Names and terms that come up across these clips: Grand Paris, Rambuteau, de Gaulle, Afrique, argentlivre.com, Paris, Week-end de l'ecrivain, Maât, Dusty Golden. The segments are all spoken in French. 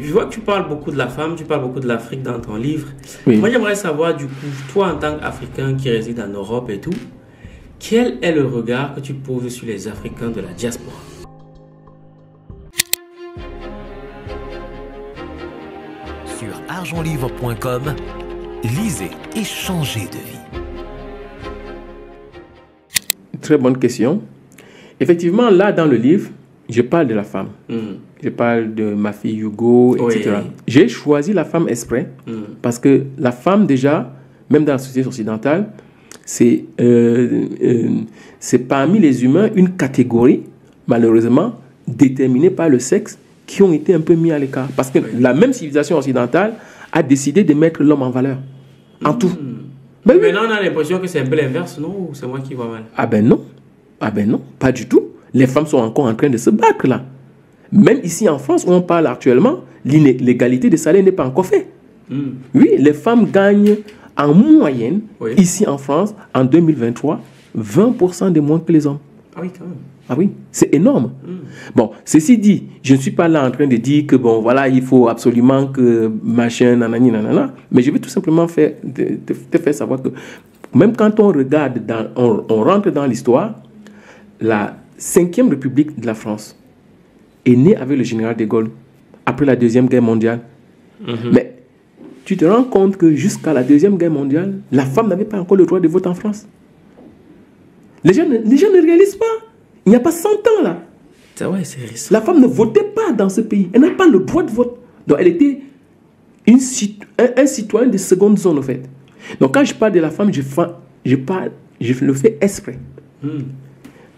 Je vois que tu parles beaucoup de la femme, tu parles beaucoup de l'Afrique dans ton livre. Oui. Moi, j'aimerais savoir, du coup, toi, en tant qu'Africain qui réside en Europe et tout, quel est le regard que tu poses sur les Africains de la diaspora? Sur argentlivre.com, lisez et changez de vie. Très bonne question. Effectivement, là, dans le livre, je parle de la femme. Mmh. Je parle de ma fille Hugo, etc. Oui. J'ai choisi la femme exprès parce que la femme, déjà, même dans la société occidentale, c'est parmi les humains une catégorie, malheureusement, déterminée par le sexe, qui ont été un peu mis à l'écart. Parce que la même civilisation occidentale a décidé de mettre l'homme en valeur, en tout. Ben, mais là, on a l'impression que c'est un peu l'inverse, non? Ou c'est moi qui vois mal? Ah ben non. Ah ben non, pas du tout. Les femmes sont encore en train de se battre, là. Même ici en France, où on parle actuellement, l'égalité des salaires n'est pas encore faite. Oui, les femmes gagnent en moyenne, ici en France, en 2023, 20% de moins que les hommes. Ah oui, quand même. Ah oui, c'est énorme. Bon, ceci dit, je ne suis pas là en train de dire que, bon, voilà, il faut absolument que machin, nanani, nanana. Mais je veux tout simplement faire, te faire savoir que, même quand on regarde, on rentre dans l'histoire, la 5e République de la France est née avec le général de Gaulle après la 2e Guerre mondiale. Mais tu te rends compte que jusqu'à la 2e Guerre mondiale, la femme n'avait pas encore le droit de vote en France. Les gens ne réalisent pas. Il n'y a pas 100 ans là. Ouais, la femme ne votait pas dans ce pays. Elle n'avait pas le droit de vote. Donc elle était un citoyen de seconde zone, en fait. Donc quand je parle de la femme, je le fais exprès.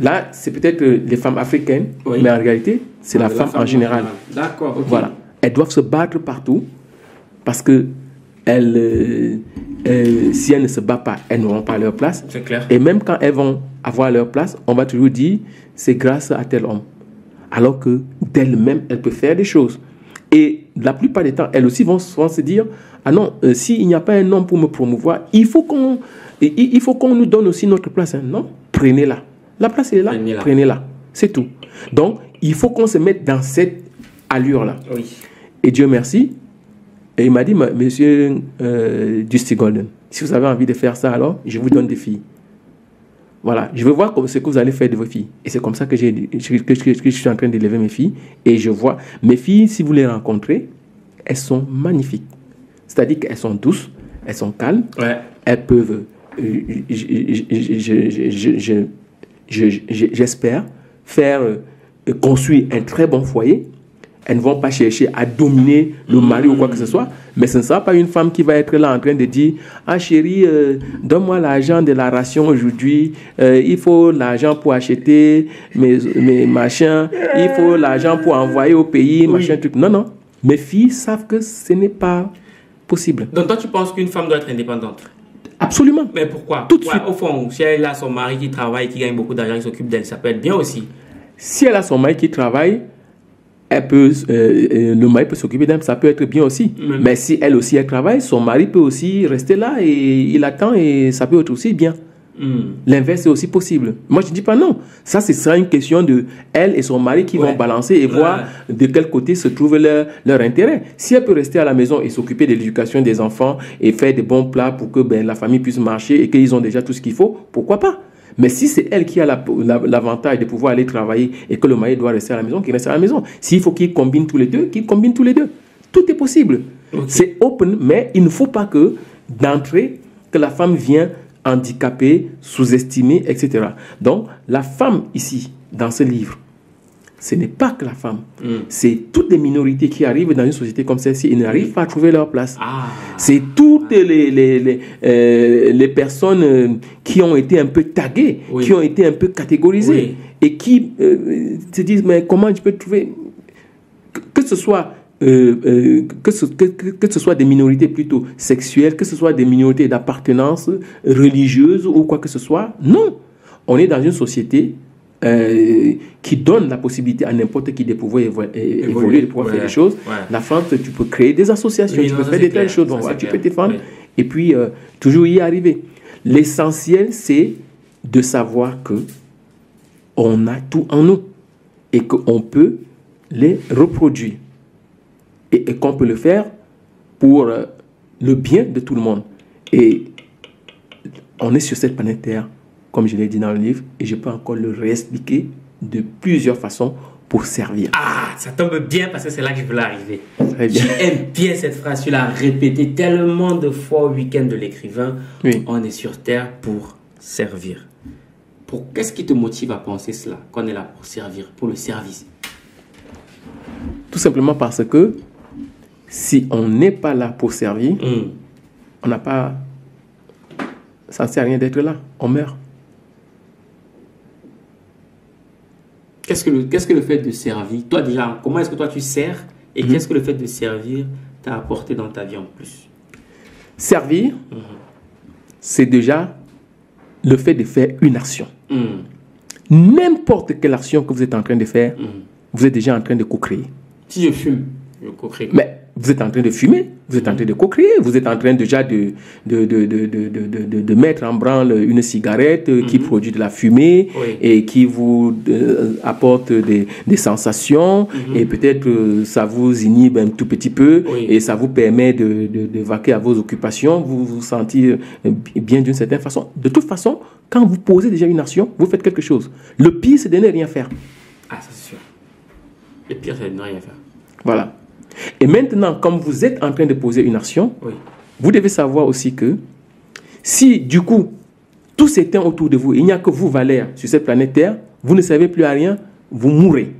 Là, c'est peut-être les femmes africaines, mais en réalité, c'est la femme en général. D'accord, ok. Voilà. Elles doivent se battre partout parce que elles, si elles ne se battent pas, elles n'auront pas leur place. C'est clair. Et même quand elles vont avoir leur place, on va toujours dire c'est grâce à tel homme. Alors que d'elles-mêmes, elles peuvent faire des choses. Et la plupart des temps, elles aussi vont souvent se dire « Ah non, s'il n'y a pas un homme pour me promouvoir, il faut qu'on nous donne aussi notre place. Hein. » Non, prenez-la. La place est là, prenez-la. C'est tout. Donc, il faut qu'on se mette dans cette allure-là. Oui. Et Dieu merci. Et il m'a dit, monsieur Dusty Golden, si vous avez envie de faire ça, alors je vous donne des filles. Voilà, je veux voir ce que vous allez faire de vos filles. Et c'est comme ça que, je suis en train d'élever mes filles. Et je vois, mes filles, si vous les rencontrez, elles sont magnifiques. C'est-à-dire qu'elles sont douces, elles sont calmes, elles peuvent, j'espère, faire construire un très bon foyer. Elles ne vont pas chercher à dominer le mari ou quoi que ce soit. Mais ce ne sera pas une femme qui va être là en train de dire « Ah chérie, donne-moi l'argent de la ration aujourd'hui. Il faut l'argent pour acheter mes machins. Il faut l'argent pour envoyer au pays, machin, truc. » Non, non. Mes filles savent que ce n'est pas possible. Donc toi, tu penses qu'une femme doit être indépendante? Absolument. Mais pourquoi? Tout de suite. Au fond, si elle a son mari qui travaille, qui gagne beaucoup d'argent, qui s'occupe d'elle, ça peut être bien aussi. Si elle a son mari qui travaille, elle peut, le mari peut s'occuper d'elle, ça peut être bien aussi. Mais si elle aussi, elle travaille, son mari peut aussi rester là et il attend et ça peut être aussi bien. L'inverse est aussi possible. Moi, je ne dis pas non. Ça, ce sera une question de elle et son mari qui vont balancer et voir de quel côté se trouve leur intérêt. Si elle peut rester à la maison et s'occuper de l'éducation des enfants et faire des bons plats pour que la famille puisse marcher et qu'ils ont déjà tout ce qu'il faut, pourquoi pas? Mais si c'est elle qui a l'avantage de pouvoir aller travailler et que le mari doit rester à la maison, qu'il reste à la maison. S'il faut qu'il combine tous les deux, qu'il combine tous les deux. Tout est possible. C'est open, mais il ne faut pas que d'entrée, que la femme vienne handicapée, sous-estimée, etc. Donc, la femme ici, dans ce livre, ce n'est pas que la femme. C'est toutes les minorités qui arrivent dans une société comme celle-ci. Ils n'arrivent pas à trouver leur place. C'est toutes les personnes qui ont été un peu taguées, qui ont été un peu catégorisées et qui se disent, mais comment je peux trouver... Que ce soit des minorités plutôt sexuelles, que ce soit des minorités d'appartenance religieuse ou quoi que ce soit. Non, on est dans une société... qui donne la possibilité à n'importe qui de pouvoir évoluer, de pouvoir faire des choses. La France, tu peux créer des associations, tu peux faire des telles choses, donc, tu peux défendre et puis toujours y arriver. L'essentiel, c'est de savoir que on a tout en nous et qu'on peut les reproduire. Et et qu'on peut le faire pour le bien de tout le monde. Et on est sur cette planète Terre, comme je l'ai dit dans le livre, et je peux encore le réexpliquer de plusieurs façons pour servir. Ah, ça tombe bien parce que c'est là que je voulais arriver. J'aime bien cette phrase, tu l'as répétée tellement de fois au week-end de l'écrivain. Oui. On est sur Terre pour servir. Qu'est-ce qui te motive à penser cela, qu'on est là pour servir, pour le service? Tout simplement parce que si on n'est pas là pour servir, on n'a pas... Ça ne sert à rien d'être là, on meurt. Qu'est-ce que le fait de servir? Toi déjà, comment est-ce que toi tu sers? Et qu'est-ce que le fait de servir t'a apporté dans ta vie en plus? Servir, c'est déjà le fait de faire une action. N'importe quelle action que vous êtes en train de faire, vous êtes déjà en train de co-créer. Si je fume, je co-crée. Mais vous êtes en train de fumer, vous êtes en train de co-créer, vous êtes en train déjà de mettre en branle une cigarette qui produit de la fumée et qui vous apporte des sensations et peut-être ça vous inhibe un tout petit peu et ça vous permet de vaquer à vos occupations, vous vous sentez bien d'une certaine façon. De toute façon, quand vous posez déjà une action, vous faites quelque chose. Le pire, c'est de ne rien faire. Ah, c'est sûr. Le pire, c'est de ne rien faire. Voilà. Et maintenant, comme vous êtes en train de poser une action, vous devez savoir aussi que si du coup, tout s'éteint autour de vous, il n'y a que vous, Valère, sur cette planète Terre, vous ne servez plus à rien, vous mourrez.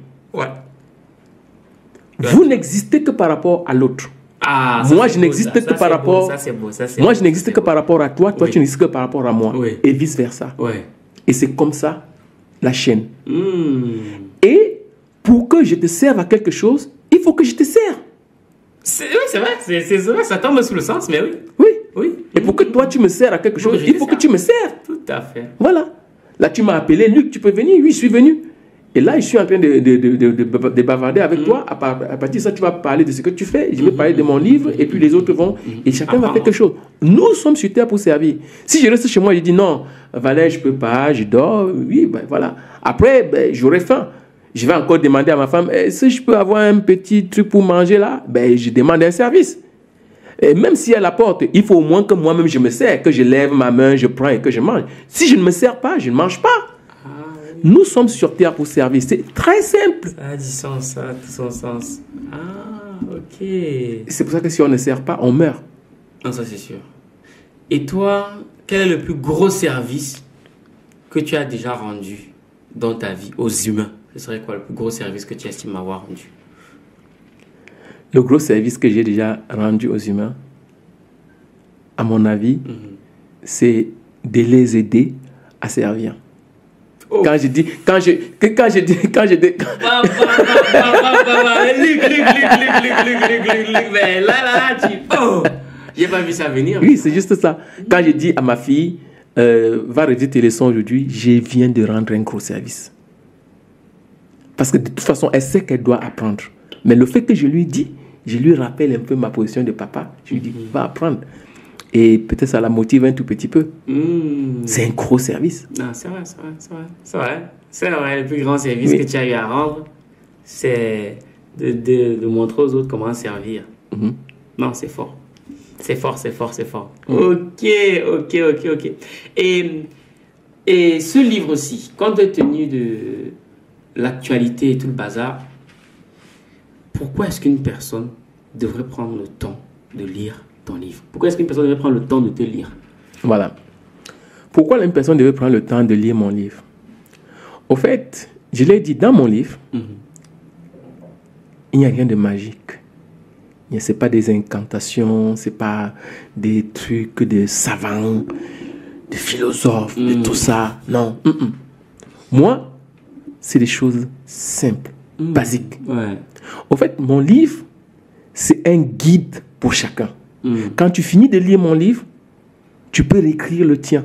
Vous n'existez que par rapport à l'autre. Ah, moi, je n'existe que par rapport... Moi, je n'existe que par rapport à toi, toi, tu n'existes que par rapport à moi. Et vice-versa. Et c'est comme ça, la chaîne. Et pour que je te serve à quelque chose, il faut que je te sers. Oui, c'est vrai, ça tombe sous le sens, mais oui. Et pour que toi, tu me sers à quelque chose, il faut que tu me sers. Tout à fait. Voilà. Là, tu m'as appelé, Luc, tu peux venir? Oui, je suis venu. Et là, je suis en train de bavarder avec toi. À partir de ça, tu vas parler de ce que tu fais. Je vais parler de mon livre, et puis les autres vont. Et chacun va faire quelque chose. Nous sommes sur Terre pour servir. Si je reste chez moi, je dis non, Valère, je ne peux pas, je dors. Oui, ben voilà. Après, ben, j'aurai faim. Je vais encore demander à ma femme, si je peux avoir un petit truc pour manger là, ben, je demande un service. Et même si elle apporte, il faut au moins que moi-même je me sers, que je lève ma main, je prends et que je mange. Si je ne me sers pas, je ne mange pas. Ah, oui. Nous sommes sur Terre pour servir. C'est très simple. Ça a du sens, ça a tout son sens. Ah, ok. C'est pour ça que si on ne sert pas, on meurt. Non, ça c'est sûr. Et toi, quel est le plus gros service que tu as déjà rendu dans ta vie aux humains? Ce serait quoi le plus gros service que tu estimes avoir rendu? Le gros service que j'ai déjà rendu aux humains, à mon avis, c'est de les aider à servir. Oh. Quand je dis... J'ai pas vu ça venir. Oui, c'est juste ça. Quand je dis à ma fille, va redire tes leçons aujourd'hui, je viens de rendre un gros service. Parce que de toute façon, elle sait qu'elle doit apprendre. Mais le fait que je lui dis, je lui rappelle un peu ma position de papa. Je lui dis, va apprendre. Et peut-être ça la motive un tout petit peu. C'est un gros service. C'est vrai, c'est vrai, c'est vrai. C'est vrai, le plus grand service que tu as eu à rendre, c'est de montrer aux autres comment servir. Non, c'est fort. C'est fort, c'est fort, c'est fort. Ok. Et ce livre aussi, compte tenu de... l'actualité et tout le bazar, pourquoi est-ce qu'une personne devrait prendre le temps de lire ton livre? Pourquoi est-ce qu'une personne devrait prendre le temps de te lire? Voilà. Pourquoi une personne devrait prendre le temps de lire mon livre? Au fait, je l'ai dit dans mon livre, il n'y a rien de magique. Ce n'est pas des incantations, ce n'est pas des trucs de savants, de philosophes, de tout ça. Non. Moi, c'est des choses simples, basiques. Au fait, mon livre, c'est un guide pour chacun. Quand tu finis de lire mon livre, tu peux réécrire le tien.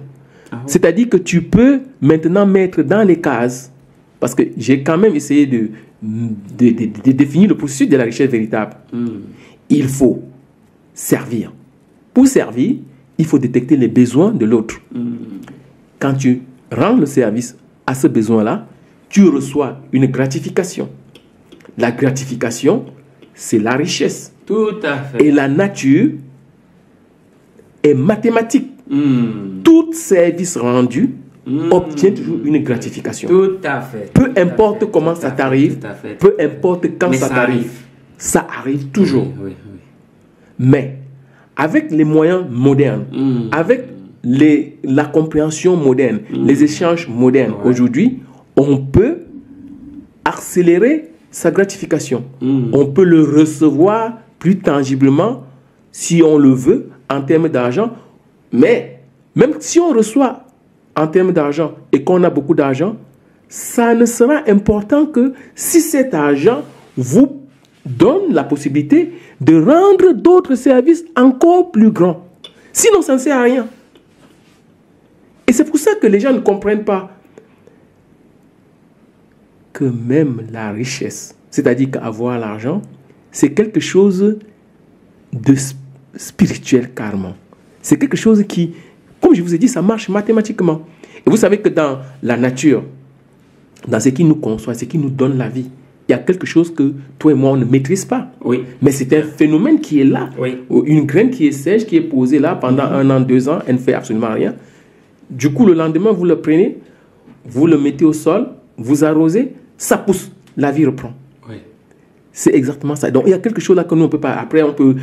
C'est-à-dire que tu peux maintenant mettre dans les cases, parce que j'ai quand même essayé de définir le processus de la richesse véritable. Il faut servir. Pour servir, il faut détecter les besoins de l'autre. Quand tu rends le service à ce besoin-là, tu reçois une gratification. La gratification, c'est la richesse. Tout à fait. Et la nature est mathématique. Mm. Tout service rendu obtient toujours une gratification. Tout à fait. Peu importe comment ça t'arrive, peu importe quand ça t'arrive, ça arrive toujours. Oui, oui, oui. Mais avec les moyens modernes, avec la compréhension moderne, les échanges modernes, aujourd'hui, on peut accélérer sa gratification. On peut le recevoir plus tangiblement si on le veut en termes d'argent. Mais même si on reçoit en termes d'argent et qu'on a beaucoup d'argent, ça ne sera important que si cet argent vous donne la possibilité de rendre d'autres services encore plus grands. Sinon, ça ne sert à rien. Et c'est pour ça que les gens ne comprennent pas que même la richesse, c'est-à-dire qu'avoir l'argent, c'est quelque chose de spirituel carrément. C'est quelque chose qui, comme je vous ai dit, ça marche mathématiquement. Et vous savez que dans la nature, dans ce qui nous conçoit, ce qui nous donne la vie, il y a quelque chose que toi et moi, on ne maîtrise pas. Oui. Mais c'est un phénomène qui est là. Oui. Une graine qui est sèche, qui est posée là pendant 1 an, 2 ans, elle ne fait absolument rien. Du coup, le lendemain, vous le prenez, vous le mettez au sol, vous arrosez, ça pousse, la vie reprend. C'est exactement ça. Donc, il y a quelque chose là que nous, on ne peut pas. Après, on peut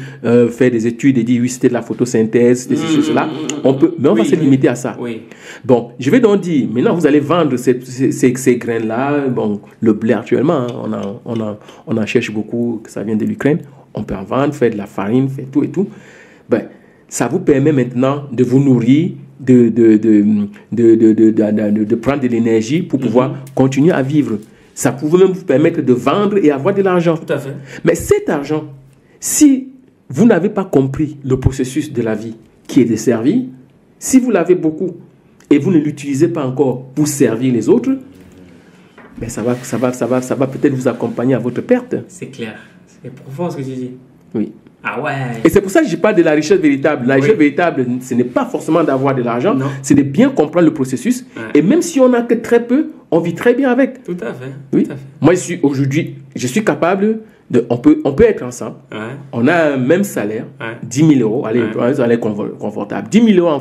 faire des études et dire, oui, c'était de la photosynthèse, c'était ceci, cela. On peut, mais on va se limiter à ça. Oui. Bon, je vais donc dire, maintenant, vous allez vendre ces graines-là. Bon, le blé actuellement, hein, on en cherche beaucoup, que ça vient de l'Ukraine. On peut en vendre, faire de la farine, faire tout et tout. Ben, ça vous permet maintenant de vous nourrir, de prendre de l'énergie pour pouvoir continuer à vivre. Ça pouvait même vous permettre de vendre et avoir de l'argent. Tout à fait. Mais cet argent, si vous n'avez pas compris le processus de la vie qui est de servir, si vous l'avez beaucoup et vous ne l'utilisez pas encore pour servir les autres, ben ça va peut-être vous accompagner à votre perte. C'est clair. C'est profond ce que tu dis. Oui. Ah ouais. Et c'est pour ça que je parle de la richesse véritable. La richesse véritable, ce n'est pas forcément d'avoir de l'argent, c'est de bien comprendre le processus. Ouais. Et même si on n'a que très peu, on vit très bien avec. Tout à fait. Oui. Tout à fait. Moi, aujourd'hui, je suis capable de... On peut être ensemble. Ouais. On a un même salaire. Ouais. 10 000 euros. Allez, un salaire confortable. 10 000 euros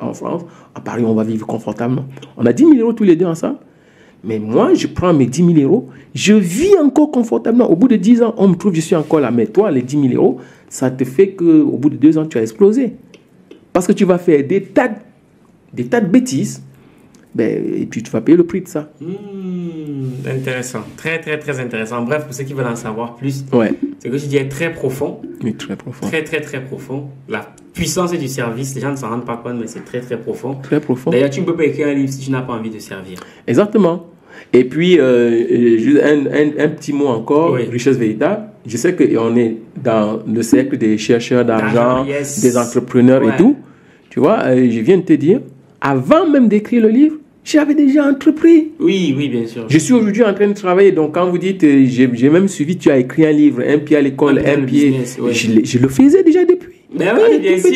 en France. À Paris, on va vivre confortablement. On a 10 000 euros tous les deux ensemble. Mais moi, je prends mes 10 000 euros. Je vis encore confortablement. Au bout de 10 ans, on me trouve, je suis encore là. Mais toi, les 10 000 euros, ça te fait qu'au bout de 2 ans, tu as explosé. Parce que tu vas faire des tas de bêtises. Ben, et puis tu vas payer le prix de ça. Intéressant, très très très intéressant. Bref, pour ceux qui veulent en savoir plus, ce que je dis est très profond. Oui, très profond. Très très très profond. La puissance du service, les gens ne s'en rendent pas compte, mais c'est très très profond. Très profond. D'ailleurs, tu ne peux pas écrire un livre si tu n'as pas envie de servir. Exactement. Et puis, juste un petit mot encore, richesse véritable. Je sais qu'on est dans le cercle des chercheurs d'argent, des entrepreneurs et tout. Tu vois, je viens de te dire, avant même d'écrire le livre, j'avais déjà entrepris. Oui, oui, bien sûr. Je suis aujourd'hui en train de travailler. Donc, quand vous dites, j'ai même suivi, tu as écrit un livre, un pied à l'école, un pied... Business, je le faisais déjà depuis. Mais oui, bien sûr.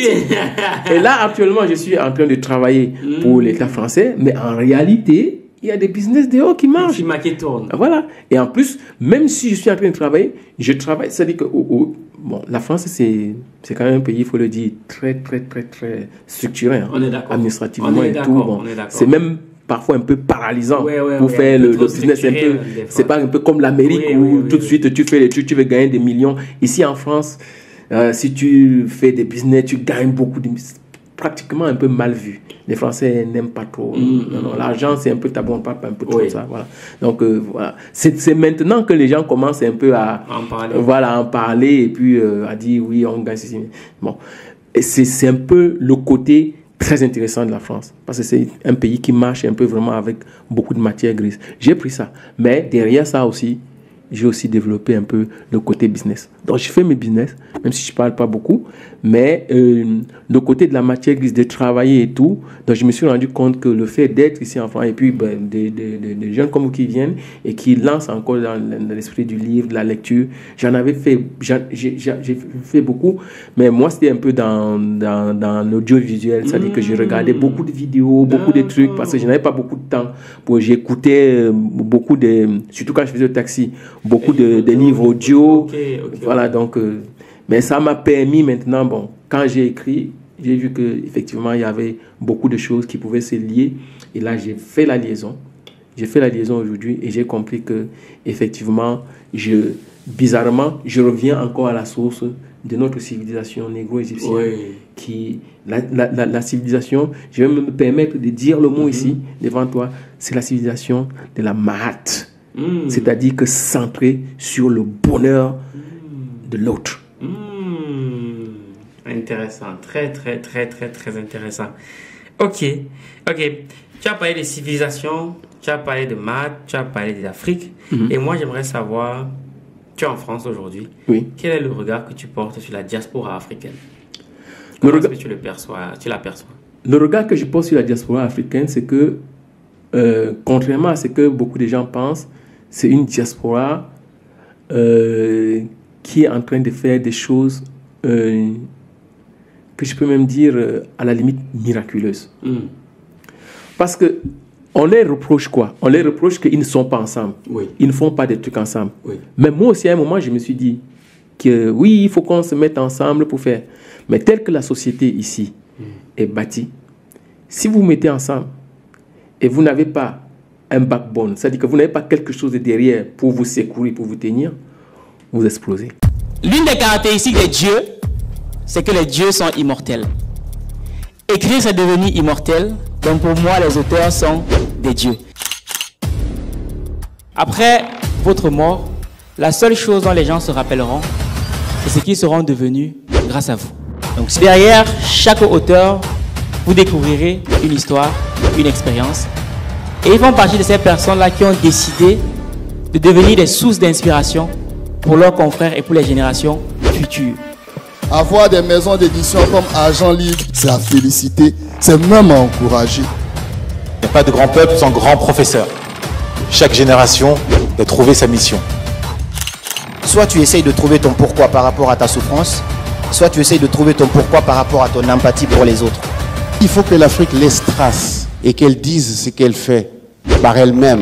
Et là, actuellement, je suis en train de travailler pour l'État français. Mais en réalité, il y a des business dehors qui marchent. Qui marquent et tournent. Voilà. Et en plus, même si je suis en train de travailler, je travaille. C'est-à-dire que bon, la France, c'est quand même un pays, il faut le dire, très, très, très, très structuré. Hein, on est d'accord. Administrativement on est et tout. Bon, c'est même... parfois un peu paralysant pour faire le business. C'est pas un peu comme l'Amérique où tout de suite tu fais les trucs, tu veux gagner des millions. Ici en France, si tu fais des business, tu gagnes beaucoup de... pratiquement un peu mal vu. Les Français n'aiment pas trop. L'argent, c'est un peu tabou, on parle un peu trop de ça. Voilà. Donc, voilà. C'est maintenant que les gens commencent un peu à en parler, à en parler et puis à dire oui, on gagne ceci. Bon. C'est un peu le côté très intéressant de la France, parce que c'est un pays qui marche un peu vraiment avec beaucoup de matière grise. J'ai pris ça, mais derrière ça aussi, j'ai aussi développé un peu le côté business. Donc je fais mes business, même si je ne parle pas beaucoup, mais le côté de la matière grise, de travailler et tout, donc je me suis rendu compte que le fait d'être ici en France, et puis ben, des jeunes comme vous qui viennent, et qui lancent encore dans l'esprit du livre, de la lecture, j'ai fait beaucoup, mais moi c'était un peu dans l'audiovisuel, c'est-à-dire que je regardais beaucoup de vidéos, beaucoup de trucs, parce que je n'avais pas beaucoup de temps, j'écoutais beaucoup de, surtout quand je faisais le taxi, beaucoup de livres audio, voilà, donc Mais ça m'a permis maintenant, bon, quand j'ai écrit, j'ai vu qu'effectivement, il y avait beaucoup de choses qui pouvaient se lier. Et là, j'ai fait la liaison. J'ai fait la liaison aujourd'hui et j'ai compris que, effectivement, bizarrement, je reviens encore à la source de notre civilisation négro-égyptienne. Oui. Qui, la civilisation, je vais me permettre de dire le mot ici, devant toi, c'est la civilisation de la Maât. Mmh. C'est-à-dire que centrée sur le bonheur de l'autre. Intéressant, très intéressant. Ok. Tu as parlé de civilisation, tu as parlé de maths, tu as parlé de l'Afrique. Et moi, j'aimerais savoir, tu es en France aujourd'hui. Oui. Quel est le regard que tu portes sur la diaspora africaine? Comment est-ce que tu l'aperçois? Le regard que je porte sur la diaspora africaine, c'est que, contrairement à ce que beaucoup de gens pensent, c'est une diaspora qui est en train de faire des choses que je peux même dire à la limite miraculeuses. Parce que on les reproche quoi? On les reproche qu'ils ne sont pas ensemble. Oui. Ils ne font pas des trucs ensemble. Oui. Mais moi aussi, à un moment, je me suis dit que oui, il faut qu'on se mette ensemble pour faire. Mais telle que la société ici est bâtie, si vous vous mettez ensemble et vous n'avez pas un backbone, c'est-à-dire que vous n'avez pas quelque chose de derrière pour vous secourir, pour vous tenir, vous explosez. L'une des caractéristiques des dieux, c'est que les dieux sont immortels. Écrire, c'est devenir immortel. Donc pour moi, les auteurs sont des dieux. Après votre mort, la seule chose dont les gens se rappelleront, c'est ce qu'ils seront devenus grâce à vous. Donc derrière chaque auteur, vous découvrirez une histoire, une expérience. Et ils font partie de ces personnes-là qui ont décidé de devenir des sources d'inspiration pour leurs confrères et pour les générations futures. Avoir des maisons d'édition comme Agent Libre, c'est à féliciter, c'est même à encourager. Il n'y a pas de grand peuple sans grand professeur. Chaque génération doit trouver sa mission. Soit tu essayes de trouver ton pourquoi par rapport à ta souffrance, soit tu essayes de trouver ton pourquoi par rapport à ton empathie pour les autres. Il faut que l'Afrique laisse trace et qu'elle dise ce qu'elle fait par elle-même.